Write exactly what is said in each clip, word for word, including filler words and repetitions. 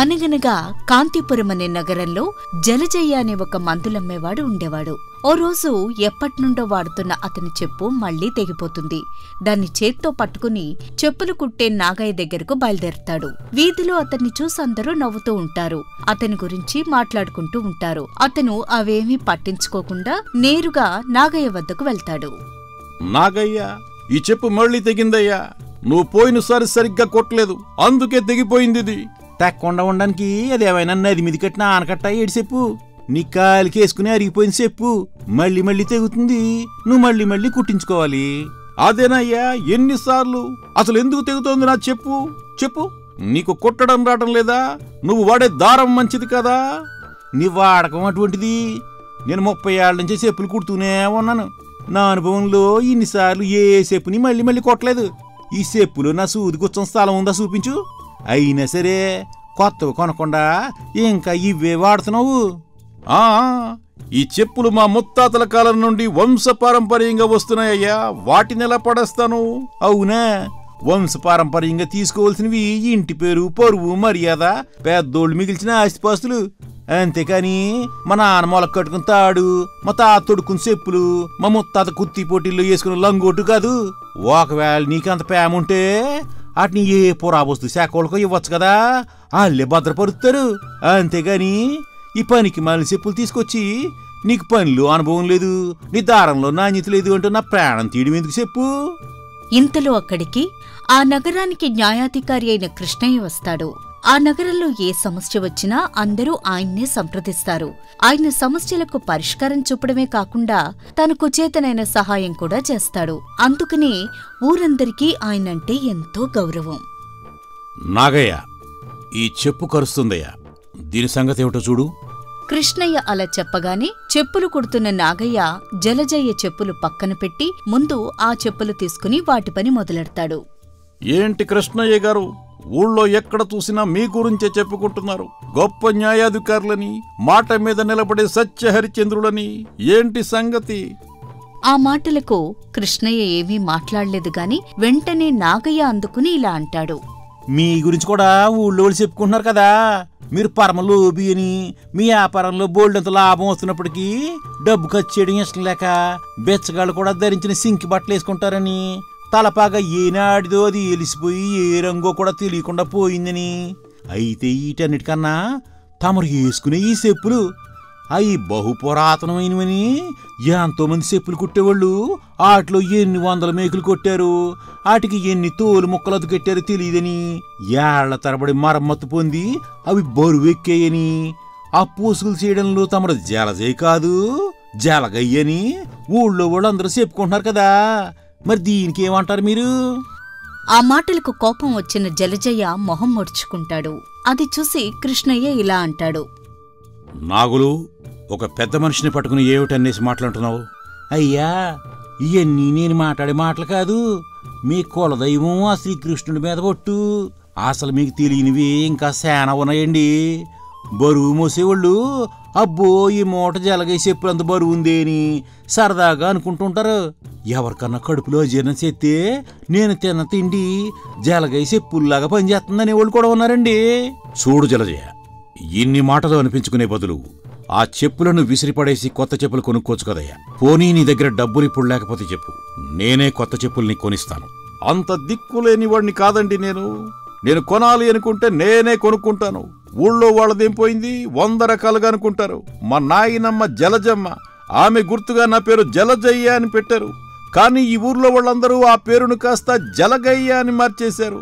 అనగనగా కాంతిపురం అనే నగరంలో జలజయ్య అనే ఒక మందులమ్మేవాడు ఉండేవాడు. ఓ రోజు ఎప్పటినుండో వాడుతున్న అతని చెప్పు మళ్లీ తెగిపోతుంది. దాన్ని చేత్తో పట్టుకుని చెప్పులు కుట్టే నాగయ్య దగ్గరకు బయలుదేరుతాడు. వీధిలో అతన్ని చూసి అందరూ నవ్వుతూ ఉంటారు, అతని గురించి మాట్లాడుకుంటూ ఉంటారు. అతను అవేమీ పట్టించుకోకుండా నేరుగా నాగయ్య వద్దకు వెళ్తాడు. నాగయ్య, ఈ చెప్పు మళ్లీ తెగిందయ్యా, నువ్వు పోయినసారి సరిగ్గా కొట్టలేదు, అందుకే తెగిపోయింది. తక్కుండా ఉండడానికి అదేమైనా నది మీద కట్టిన ఆనకట్ట ఏడు చెప్పు, నీ కాలికి వేసుకుని అరిగిపోయింది చెప్పు, మళ్ళీ మళ్ళీ తెగుతుంది, నువ్వు మళ్ళీ మళ్ళీ కుట్టించుకోవాలి. అదేనయ్యా, ఎన్నిసార్లు, అసలు ఎందుకు తెగుతోంది నా చెప్పు? చెప్పు, నీకు కొట్టడం రావడం లేదా? నువ్వు వాడే దారం మంచిది కదా, నీ వాడకం అటువంటిది. నేను ముప్పై ఏళ్ళ నుంచి చెప్పులు కుడుతూనే ఉన్నాను, నా అనుభవంలో ఇన్నిసార్లు ఏ చెప్పుని మళ్ళీ మళ్ళీ కొట్టలేదు. ఈ చెప్పులో నా సూది గుచ్చం స్థలం ఉందా చూపించు. అయినా సరే కొత్తవి కొనకుండా ఇంకా ఇవే వాడుతున్నావు. ఈ చెప్పులు మా ముత్తాతల కాలం నుండి వంశపారంపర్యంగా వస్తున్నాయ్యా, వాటిని ఎలా పడేస్తాను? అవునా, వంశపారంపర్యంగా తీసుకోవాల్సినవి ఇంటి పేరు, పరువు, మర్యాద, పెద్దోళ్ళు మిగిల్చిన ఆస్తిపాస్తులు. అంతేకాని మా నాన్న మొలక కట్టుకుని తాడు, మా తాత తొడుక్కుని చెప్పులు, మా ముత్తాత కుత్తి పోటీల్లో వేసుకున్న లంగోటు కాదు. ఒకవేళ నీకంత ప్రేముంటే వాటిని ఏ పురావస్తు శాఖోళ్ళకో ఇవ్వచ్చు కదా, వాళ్ళే భద్రపరుస్తారు. అంతేగాని ఈ పనికి మళ్ళీ చెప్పులు తీసుకొచ్చి నీకు పనిలో అనుభవం లేదు, నీ దారంలో నాణ్యత లేదు అంటూ నా ప్రాణం తీయడం ఎందుకు చెప్పు? ఇంతలో అక్కడికి ఆ నగరానికి న్యాయాధికారి అయిన కృష్ణయ్య వస్తాడు. ఆ నగరంలో ఏ సమస్య వచ్చినా అందరూ ఆయన్నే సంప్రదిస్తారు. ఆయన సమస్యలకు పరిష్కారం చూపడమే కాకుండా తనకు చేతనైన సహాయం కూడా చేస్తాడు. అందుకనే ఊరందరికీ ఆయనంటే ఎంతో గౌరవం. నాగయ్య, ఈ చెప్పు కరుస్తుందయ్యా, దీని సంగతి ఏమిటో చూడు. కృష్ణయ్య అలా చెప్పగానే చెప్పులు కుడుతున్న నాగయ్య జలజయ్య చెప్పులు పక్కన పెట్టి ముందు ఆ చెప్పులు తీసుకుని వాటి పని మొదలెడతాడు. ఏంటి కృష్ణయ్య గారు, ఊళ్ళో ఎక్కడ చూసినా మీ గురించే చెప్పుకుంటున్నారు, గొప్ప న్యాయాధికారులని, మాట మీద నిలబడే సత్యహరిచంద్రులని, ఏంటి సంగతి? ఆ మాటలకు కృష్ణయ్య ఏమీ మాట్లాడలేదు గాని వెంటనే నాగయ్య అందుకుని ఇలా అంటాడు. మీ గురించి కూడా ఊళ్ళో చెప్పుకుంటున్నారు కదా, మీరు పరమలోబి అని, మీ వ్యాపారంలో బోల్డంత లాభం వస్తున్నప్పటికీ డబ్బు ఖర్చు చేయడం ఇష్టం లేక బెచ్చగాళ్ళు కూడా ధరించిన సింకి బట్టలు వేసుకుంటారని, తలపాగా ఏనాడిదో అది ఎలిసిపోయి ఏ రంగో కూడా తెలియకుండా పోయిందని. అయితే వీటన్నిటికన్నా తమరు వేసుకునే ఈ చెప్పులు అవి బహుపురాతనమైనవని ఎంతోమంది చెప్పులు కుట్టేవాళ్ళు వాటిలో ఎన్ని వందల మేకులు కొట్టారు, వాటికి ఎన్ని తోలు ముక్కలు అదుకెట్టారో తెలియదని, ఏళ్ల తరబడి మరమ్మత్తు పొంది అవి బరువెక్కాయని, ఆ పూసులు చేయడంలో తమరు జలజే కాదు జలగయ్యని ఊళ్ళో వాళ్ళు అందరూ చెప్పుకుంటున్నారు కదా, మరి దీనికి ఏమంటారు మీరు? ఆ మాటలకు కోపం వచ్చిన జలజయ్య మొహం ముడుచుకుంటాడు. అది చూసి కృష్ణయ్య ఇలా అంటాడు. నాగులు, ఒక పెద్ద మనిషిని పట్టుకుని ఏమిటనేసి మాట్లాడుతున్నావు? అయ్యా, ఇవన్నీ నేను మాట్లాడే మాటలు కాదు, మీ కులదైవం ఆ శ్రీకృష్ణుడి మీద ఒట్టు. అసలు మీకు తెలియనివి ఇంకా శానా ఉన్నాయండి. బరువు మోసేవాళ్ళు అబ్బో ఈ మూట జలగేసి ఎప్పుడంత బరువు ఉంది అని సరదాగా అనుకుంటుంటారు. ఎవరికన్నా కడుపులో అజీర్ణం చేస్తే నేను తిన్న తిండి జలగేసి చెప్పుల్లాగా పనిచేస్తుంది అనేవాళ్ళు కూడా ఉన్నారండి. చూడు జలజయ, ఇన్ని మాటలు అనిపించుకునే బదులు ఆ చెప్పులను విసిరిపడేసి కొత్త చెప్పులు కొనుక్కోవచ్చు కదయ్యా. పోనీ నీ దగ్గర డబ్బులు ఇప్పుడు లేకపోతే చెప్పు, నేనే కొత్త చెప్పుల్ని కొనిస్తాను. అంత దిక్కులేని వాడిని కాదండి నేను. నేను కొనాలి అనుకుంటే నేనే కొనుక్కుంటాను. ఊళ్ళో వాళ్ళదేం పోయింది, వంద రకాలుగా అనుకుంటారు. మా నాయనమ్మ జలజమ్మ, ఆమె గుర్తుగా నా పేరు జలజయ్య అని పెట్టారు. కానీ ఈ ఊర్లో వాళ్ళందరూ ఆ పేరును కాస్త జలగయ్య అని మార్చేశారు.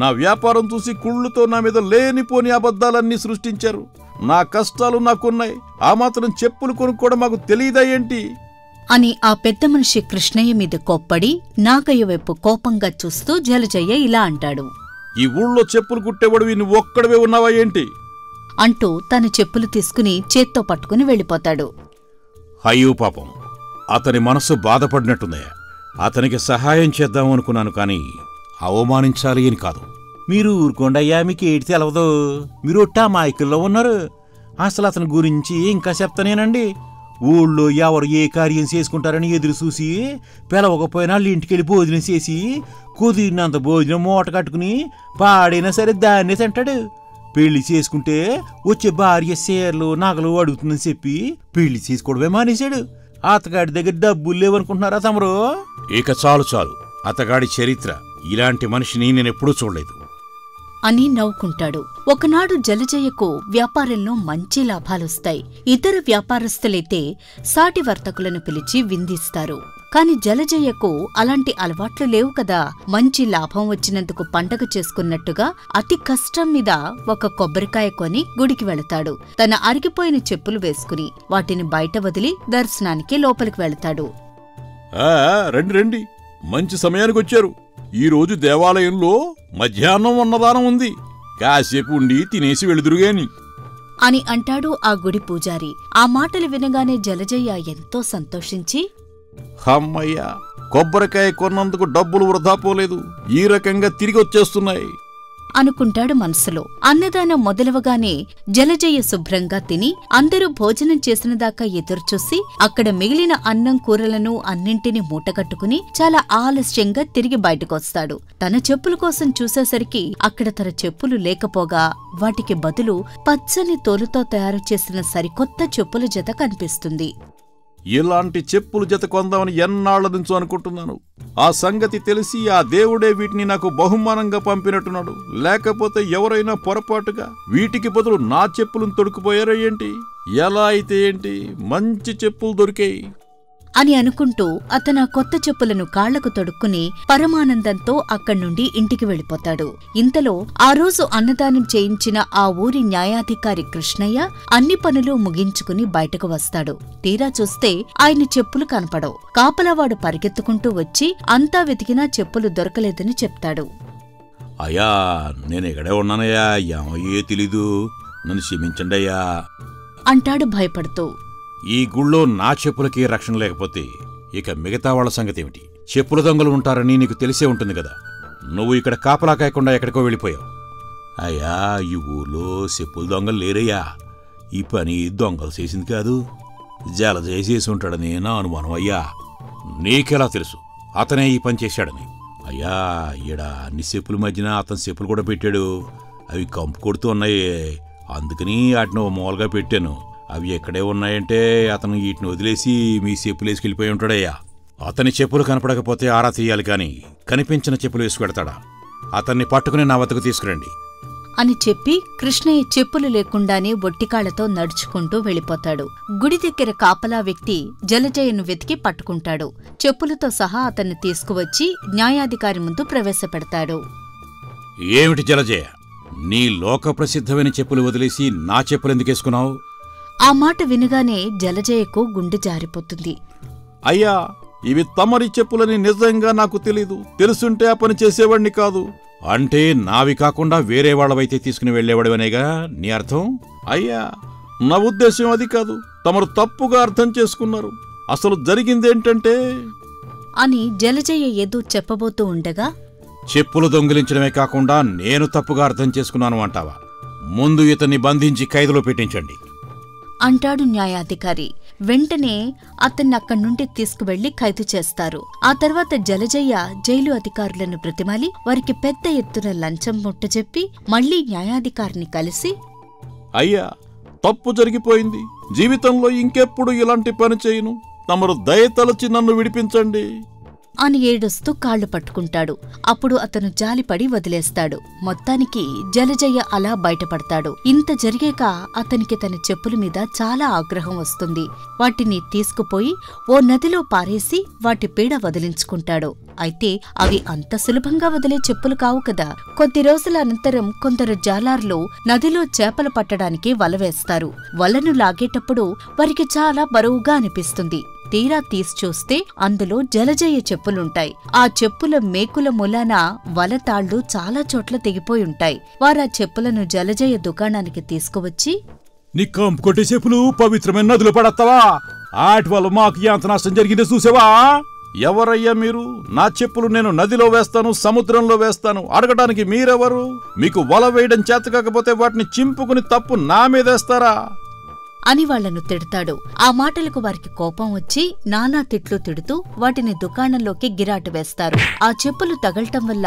నా వ్యాపారం చూసి కుళ్ళుతో నా మీద లేనిపోని అబద్ధాలన్నీ సృష్టించారు. నా కష్టాలు నాకున్నాయి, ఆ మాత్రం చెప్పులు కొనుక్కోవడం మాకు తెలియదా ఏంటి అని ఆ పెద్ద మనిషి కృష్ణయ్య మీద కోప్పడి నాగయ్య వైపు కోపంగా చూస్తూ జలజయ్య ఇలా అంటాడు. ఈ ఊళ్ళో చెప్పులు కుట్టేవాడు నువ్వు ఒక్కడవే ఉన్నావా ఏంటి అంటూ తన చెప్పులు తీసుకుని చేత్తో పట్టుకుని వెళ్ళిపోతాడు. అయ్యో పాపం, అతని మనసు బాధపడినట్టుందయ్యా. అతనికి సహాయం చేద్దామనుకున్నాను కానీ అవమానించాలి అని కాదు. మీరు ఊరుకోండి అయ్యా, మీకు ఏటి తెలవదు, మీరు ఒట్టా మాయకుల్లో ఉన్నారు. అసలు అతని గురించి ఇంకా చెప్తానేనండి. ఊళ్ళో ఎవరు ఏ కార్యం చేసుకుంటారని ఎదురు చూసి పిలవకపోయినా వాళ్ళు ఇంటికెళ్ళి భోజనం చేసి కుదిరినంత భోజనం మూట కట్టుకుని పాడైనా సరే దాన్నే తింటాడు. పెళ్లి చేసుకుంటే వచ్చే భార్య షేర్లు నగలు అడుగుతుందని చెప్పి పెళ్లి చేసుకోవడమే మానేశాడు. అతగాడి దగ్గర డబ్బులు లేవనుకుంటున్నారా తమరు? ఇక చాలు చాలు అతగాడి చరిత్ర, ఇలాంటి మనిషిని నేనెప్పుడూ చూడలేదు అని నవ్వుకుంటాడు. ఒకనాడు జలజయ్యకు వ్యాపారంలో మంచి లాభాలొస్తాయి. ఇతర వ్యాపారస్తులైతే సాటి వర్తకులను పిలిచి విందిస్తారు. కాని జలజయ్యకు అలాంటి అలవాట్లు లేవు కదా. మంచి లాభం వచ్చినందుకు పండగ చేసుకున్నట్టుగా అతి కష్టం మీద ఒక కొబ్బరికాయ కొని గుడికి వెళతాడు. తన అరిగిపోయిన చెప్పులు వేసుకుని వాటిని బయట వదిలి దర్శనానికి లోపలికి వెళతాడు. రండి రండి, మంచి సమయానికి వచ్చారు. ఈ రోజు దేవాలయంలో మధ్యాహ్నం అన్నదానం ఉంది, కాసేపు ఉండి తినేసి వెళుదురుగాని అని అంటాడు ఆ గుడి పూజారి. ఆ మాటలు వినగానే జలజయ్య ఎంతో సంతోషించి, హమ్మయ్యా, కొబ్బరికాయ కొన్నందుకు డబ్బులు వృధా పోలేదు, ఈ రకంగా తిరిగి వచ్చేస్తున్నాయి అనుకుంటాడు మనసులో. అన్నదానం మొదలవగానే జలజయ్య శుభ్రంగా తిని అందరూ భోజనం చేసినదాకా ఎదురుచూసి అక్కడ మిగిలిన అన్నం కూరలను అన్నింటినీ మూటగట్టుకుని చాలా ఆలస్యంగా తిరిగి బయటకొస్తాడు. తన చెప్పుల కోసం చూసేసరికి అక్కడ తన చెప్పులు లేకపోగా వాటికి బదులు పచ్చని తోలుతో తయారు చేసిన సరికొత్త చెప్పుల జత కనిపిస్తుంది. ఇలాంటి చెప్పులు జత కొందామని ఎన్నాళ్ల నుంచో అనుకుంటున్నాను. ఆ సంగతి తెలిసి ఆ దేవుడే వీటిని నాకు బహుమానంగా పంపినట్టున్నాడు. లేకపోతే ఎవరైనా పొరపాటుగా వీటికి బదులు నా చెప్పులను తొడుకుపోయారో ఏంటి, ఎలా అయితే ఏంటి, మంచి చెప్పులు దొరికాయి అని అనుకుంటూ అతను ఆ కొత్త చెప్పులను కాళ్లకు తొడుక్కుని పరమానందంతో అక్కడ్నుండి ఇంటికి వెళ్ళిపోతాడు. ఇంతలో ఆ రోజు అన్నదానం చేయించిన ఆ ఊరి న్యాయాధికారి కృష్ణయ్య అన్ని పనులు ముగించుకుని బయటకు వస్తాడు. తీరా చూస్తే ఆయన చెప్పులు కనపడవు. కాపలావాడు పరిగెత్తుకుంటూ వచ్చి అంతా వెతికినా చెప్పులు దొరకలేదని చెప్తాడు. అయ్యా, నేనెక్కడే ఉన్నానయ్యా, ఏమయ్యే తెలీదు, నన్ను క్షమించండి అయ్యా అంటాడు భయపడుతూ. ఈ గుళ్ళో నా చెప్పులకి రక్షణ లేకపోతే ఇక మిగతా వాళ్ల సంగతేమిటి? చెప్పుల దొంగలు ఉంటారని నీకు తెలిసే ఉంటుంది కదా. నువ్వు ఇక్కడ కాపలా కాయకుండా ఎక్కడికో వెళ్ళిపోయావు. అయ్యా, ఈ ఊళ్ళో చెప్పుల దొంగలు లేరయ్యా. ఈ పని దొంగలు చేసింది కాదు, జలజయ చేసి ఉంటాడని నా అనుమానం. అయ్యా, నీకెలా తెలుసు అతనే ఈ పని చేశాడని? అయ్యా, ఈడ అన్ని చెప్పుల మధ్యన అతని చెప్పులు కూడా పెట్టాడు. అవి కంపు కొడుతూ ఉన్నాయే, అందుకని వాటిని ఓ మూలగా పెట్టాను. అవి ఎక్కడే ఉన్నాయంటే అతను వీటిని వదిలేసి మీ చెప్పులు వేసుకెళ్ళిపోయి ఉంటాడయ్యా. అతని చెప్పులు కనపడకపోతే ఆరా తీయాలి, కాని కనిపించిన చెప్పులు వేసుకెడతాడా? అతన్ని పట్టుకుని నా వద్దకు తీసుకురండి అని చెప్పి కృష్ణయ్య చెప్పులు లేకుండానే బొట్టికాళ్లతో నడుచుకుంటూ వెళ్ళిపోతాడు. గుడి దగ్గర కాపలా వ్యక్తి జలజయ్యను వెతికి పట్టుకుంటాడు. చెప్పులతో సహా అతన్ని తీసుకువచ్చి న్యాయాధికారి ముందు ప్రవేశపెడతాడు. ఏమిటి జలజయ్య, నీ లోక ప్రసిద్ధమైన చెప్పులు వదిలేసి నా చెప్పులెందుకేసుకున్నావు? ఆ మాట వినగానే జలజయ్యకు గుండె జారిపోతుంది. అయ్యా, ఇవి తమరి చెప్పులని నిజంగా నాకు తెలీదు. తెలుసుంటే ఆ పని చేసేవాడిని కాదు. అంటే నావి కాకుండా వేరే వాళ్ళవైతే తీసుకుని వెళ్లేవాడివనేగా నీ అర్థం? అయ్యా, నా ఉద్దేశం అది కాదు, తమరు తప్పుగా అర్థం చేసుకున్నారు. అసలు జరిగిందేంటంటే అని జలజయ్య ఏదో చెప్పబోతూ ఉండగా, చెప్పులు దొంగిలించడమే కాకుండా నేను తప్పుగా అర్థం చేసుకున్నాను అంటావా? ముందు ఇతన్ని బంధించి ఖైదులో పెట్టించండి అంటాడు న్యాయాధికారి. వెంటనే అతన్ని అక్కడి నుండి తీసుకువెళ్లి ఖైదు చేస్తారు. ఆ తర్వాత జలజయ్య జైలు అధికారులను బ్రతిమాలి వారికి పెద్ద ఎత్తున లంచం ముట్టజెప్పి మళ్లీ న్యాయాధికారిని కలిసి, అయ్యా, తప్పు జరిగిపోయింది, జీవితంలో ఇంకెప్పుడు ఇలాంటి పని చేయను, తమరు దయతలచి నన్ను విడిపించండి అని ఏడుస్తూ కాళ్లు పట్టుకుంటాడు. అప్పుడు అతను జాలిపడి వదిలేస్తాడు. మొత్తానికి జలజయ్య అలా బయటపడతాడు. ఇంత జరిగాక అతనికి తన చెప్పుల మీద చాలా ఆగ్రహం వస్తుంది. వాటిని తీసుకుపోయి ఓ నదిలో పారేసి వాటి పీడ వదిలించుకుంటాడు. అయితే అవి అంత సులభంగా వదిలే చెప్పులు కావు కదా. కొద్ది రోజుల అనంతరం కొందరు జాలార్లు నదిలో చేపలు పట్టడానికి వల వేస్తారు. వలను లాగేటప్పుడు వారికి చాలా బరువుగా అనిపిస్తుంది. తీరా తీసి చూస్తే అందులో జలజయ్య చెప్పులుంటాయి. ఆ చెప్పుల మేకుల మూలాన వలతాళ్లు చాలా చోట్ల తెగిపోయి ఉంటాయి. వారా చెప్పులను జలజయ్య దుకాణానికి తీసుకువచ్చి, నీ కంపుకొట్టే చెప్పులు పవిత్రమైన నదులు పడతావా? ఆటి వల్ల మాకు ఎంత నష్టం జరిగిందో చూసావా? ఎవరయ్యా మీరు? నా చెప్పులు నేను నదిలో వేస్తాను, సముద్రంలో వేస్తాను, అడగటానికి మీరెవరు? మీకు వల వేయడం చేత కాకపోతే వాటిని చింపుకుని తప్పు నా మీదేస్తారా అని వాళ్లను తిడతాడు. ఆ మాటలకు వారికి కోపం వచ్చి నానా తిట్లు తిడుతూ వాటిని దుకాణంలోకి గిరాటు వేస్తారు. ఆ చెప్పులు తగలటం వల్ల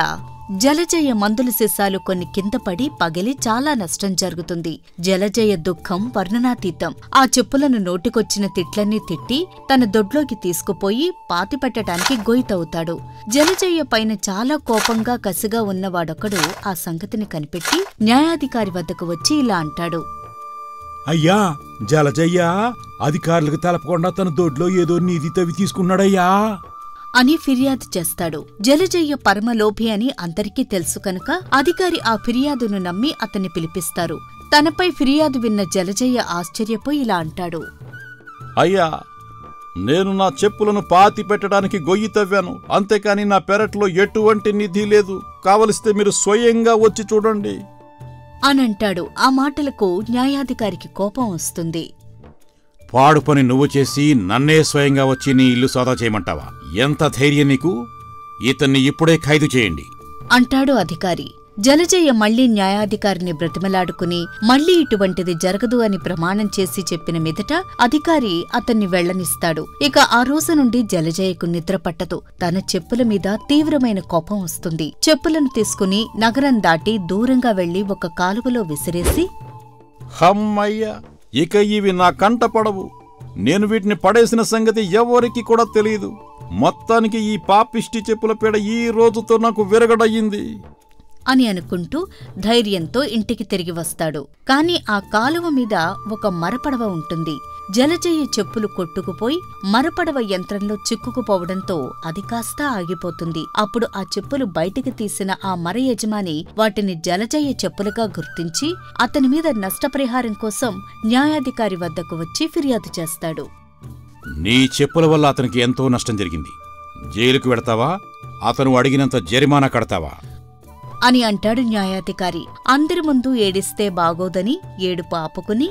జలజయ మందుల సీసాలు కొన్ని కింద పడి పగిలి చాలా నష్టం జరుగుతుంది. జలజయ దుఃఖం వర్ణనాతీతం. ఆ చెప్పులను నోటికొచ్చిన తిట్లన్నీ తిట్టి తన దొడ్లోకి తీసుకుపోయి పాతిపెట్టడానికి గోయితవుతాడు. జలజయ పైన చాలా కోపంగా కసిగా ఉన్నవాడొకడు ఆ సంగతిని కనిపెట్టి న్యాయాధికారి వద్దకు వచ్చి ఇలా అంటాడు. అయ్యా, జలజయ్య అధికారులకు తెలపకుండా తన దొడ్లో ఏదో నీది తవి తీసుకున్నాడయ్యా అని ఫిర్యాదు చేస్తాడు. జలజయ్య పరమలోభి అని అందరికీ తెలుసు కనుక అధికారి ఆ ఫిర్యాదును నమ్మి అతన్ని పిలిపిస్తారు. తనపై ఫిర్యాదు విన్న జలజయ్య ఆశ్చర్యపోయి ఇలా అంటాడు. అయ్యా, నేను నా చెప్పులను పాతి పెట్టడానికి గొయ్యి తవ్వాను, అంతేకాని నా పెరట్లో ఎటువంటి నిధి లేదు. కావలిస్తే మీరు స్వయంగా వచ్చి చూడండి అనంటాడు. ఆ మాటలకు న్యాయాధికారికి కోపం వస్తుంది. పాడు పని నువ్వు చేసి నన్నే స్వయంగా వచ్చి నీ ఇల్లు సోదా చేయమంటావా? ఎంత ధైర్యం నీకు! ఇతన్ని ఇప్పుడే ఖైదు చేయండి అంటాడు అధికారి. జలజయ్య మళ్లీ న్యాయాధికారిని బ్రతిమలాడుకుని మళ్లీ ఇటువంటిది జరగదు అని ప్రమాణం చేసి చెప్పిన మీదట అధికారి అతన్ని వెళ్లనిస్తాడు. ఇక ఆ రోజు నుండి జలజయ్యకు నిద్ర పట్టదు. తన చెప్పుల మీద తీవ్రమైన కోపం వస్తుంది. చెప్పులను తీసుకుని నగరం దాటి దూరంగా వెళ్లి ఒక కాలువలో విసిరేసి, హమ్మయ్య, ఇక ఇవి నా కంట పడవు, నేను వీటిని పడేసిన సంగతి ఎవరికి కూడా తెలియదు. మొత్తానికి ఈ పాపిష్టి చెప్పుల పేడ ఈ రోజుతో నాకు విరగడయ్యింది అని అనుకుంటూ ధైర్యంతో ఇంటికి తిరిగి వస్తాడు. కాని ఆ కాలువ మీద ఒక మరపడవ ఉంటుంది. జలజయ్య చెప్పులు కొట్టుకుపోయి మరపడవ యంత్రంలో చిక్కుకుపోవడంతో అది కాస్త ఆగిపోతుంది. అప్పుడు ఆ చెప్పులు బయటికి తీసిన ఆ మర యజమాని వాటిని జలజయ్య చెప్పులుగా గుర్తించి అతని మీద నష్టపరిహారం కోసం న్యాయాధికారి వద్దకు వచ్చి ఫిర్యాదు చేస్తాడు. నీ చెప్పుల వల్ల అతనికి ఎంతో నష్టం జరిగింది. జైలుకు వెడతావా? అతను అడిగినంత జరిమానా కడతావా అని అంటాడు న్యాయాధికారి. అందరి ముందు ఏడిస్తే బాగోదని ఏడుపు ఆపుకుని,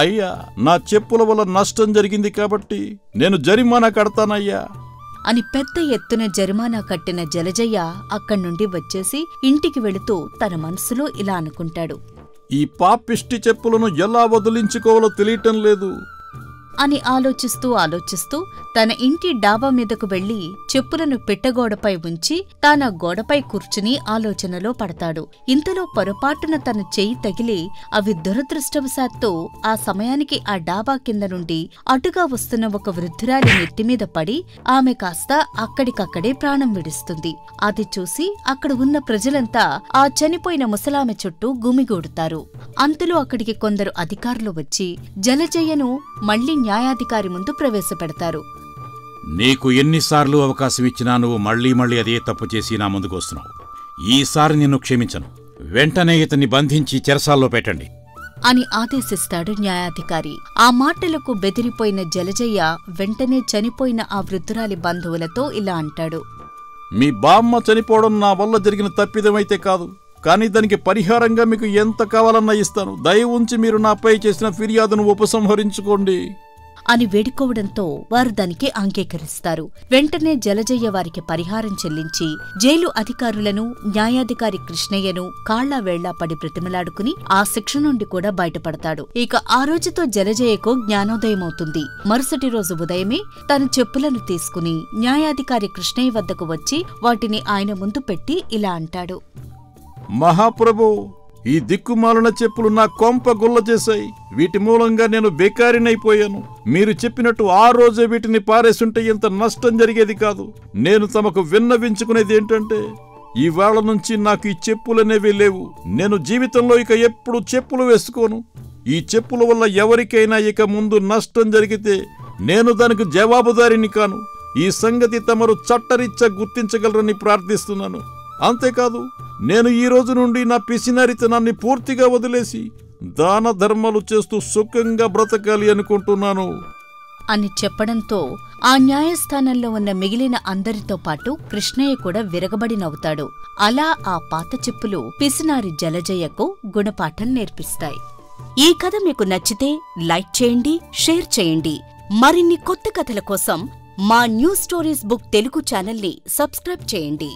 అయ్యా, నా చెప్పుల వల్ల నష్టం జరిగింది కాబట్టి నేను జరిమానా కడతానయ్యా అని పెద్ద ఎత్తున జరిమానా కట్టిన జలజయ్య అక్కడి నుండి వచ్చేసి ఇంటికి వెళుతూ తన మనసులో ఇలా అనుకుంటాడు. ఈ పాపిష్టి చెప్పులను ఎలా వదిలించుకోవాలో తెలియటం లేదు అని ఆలోచిస్తూ ఆలోచిస్తూ తన ఇంటి డాబా మీదకు వెళ్లి చెప్పులను పెట్టగోడపై ఉంచి తాన గోడపై కూర్చుని ఆలోచనలో పడతాడు. ఇంతలో పొరపాటున తన చెయ్యి తగిలి అవి దురదృష్టవశాత్తు ఆ సమయానికి ఆ డాబా కింద నుండి అటుగా వస్తున్న ఒక వృద్ధురాలి నెత్తిమీద పడి ఆమె కాస్త అక్కడికక్కడే ప్రాణం విడుస్తుంది. అది చూసి అక్కడ ఉన్న ప్రజలంతా ఆ చనిపోయిన ముసలామె చుట్టూ గుమిగూడుతారు. అంతలో అక్కడికి కొందరు అధికారులు వచ్చి జలజయ్యను మళ్లీ న్యాయాధికారి ముందు ప్రవేశపెడతారు. నీకు ఎన్నిసార్లు అవకాశం ఇచ్చినా నువ్వు మళ్లీ మళ్లీ అదే తప్పు చేసి నా ముందుకు వస్తున్నావు. ఈసారి నిన్ను క్షమించను. వెంటనే ఇతన్ని బంధించి చెరసాల్లో పెట్టండి అని ఆదేశిస్తాడు న్యాయాధికారి. ఆ మాటలకు బెదిరిపోయిన జలజయ్య వెంటనే చనిపోయిన ఆ వృద్ధురాలి బంధువులతో ఇలా అంటాడు. మీ బామ్మ చనిపోవడం నా వల్ల జరిగిన తప్పిదమైతే కాదు, కానీ దానికి పరిహారంగా మీకు ఎంత కావాలన్నా ఇస్తాను. దయ ఉంచి మీరు నాపై చేసిన ఫిర్యాదును ఉపసంహరించుకోండి అని వేడుకోవడంతో వారు దానికి అంగీకరిస్తారు. వెంటనే జలజయ్య వారికి పరిహారం చెల్లించి జైలు అధికారులను, న్యాయాధికారి కృష్ణయ్యను కాళ్లా వేళ్లా పడి బ్రతిమలాడుకుని ఆ శిక్ష నుండి కూడా బయటపడతాడు. ఇక ఆ రోజుతో జలజయ్యకు జ్ఞానోదయమవుతుంది. మరుసటి రోజు ఉదయమే తన చెప్పులను తీసుకుని న్యాయాధికారి కృష్ణయ్య వద్దకు వచ్చి వాటిని ఆయన ముందు పెట్టి ఇలా అంటాడు. మహాప్రభు, ఈ దిక్కుమాలిన చెప్పులు నా కొంప గుల్ల చేశాయి. వీటి మూలంగా నేను బేకారినైపోయాను. మీరు చెప్పినట్టు ఆ రోజే వీటిని పారేస్తుంటే ఇంత నష్టం జరిగేది కాదు. నేను తమకు విన్నవించుకునేది ఏంటంటే, ఈవేళ నుంచి నాకు ఈ చెప్పులనేవి లేవు. నేను జీవితంలో ఇక ఎప్పుడు చెప్పులు వేసుకోను. ఈ చెప్పుల వల్ల ఎవరికైనా ఇక ముందు నష్టం జరిగితే నేను దానికి జవాబుదారిని కాను. ఈ సంగతి తమరు చట్టరీత్యా గుర్తించగలరని ప్రార్థిస్తున్నాను. అంతేకాదు, నేను ఈ రోజు నుండి నా పిసినారితనాన్ని పూర్తిగా వదిలేసి దాన ధర్మాలు చేస్తూ సుఖంగా బ్రతకాలి అనుకుంటున్నాను అని చెప్పడంతో ఆ న్యాయస్థానంలో ఉన్న మిగిలిన అందరితో పాటు కృష్ణయ్య కూడా విరగబడి నవ్వుతాడు. అలా ఆ పాత చెప్పులు పిసినారి జలజయ్యకు గుణపాఠం నేర్పిస్తాయి. ఈ కథ మీకు నచ్చితే లైక్ చేయండి, షేర్ చేయండి. మరిన్ని కొత్త కథల కోసం మా న్యూ స్టోరీస్ బుక్ తెలుగు ఛానల్ని సబ్స్క్రైబ్ చేయండి.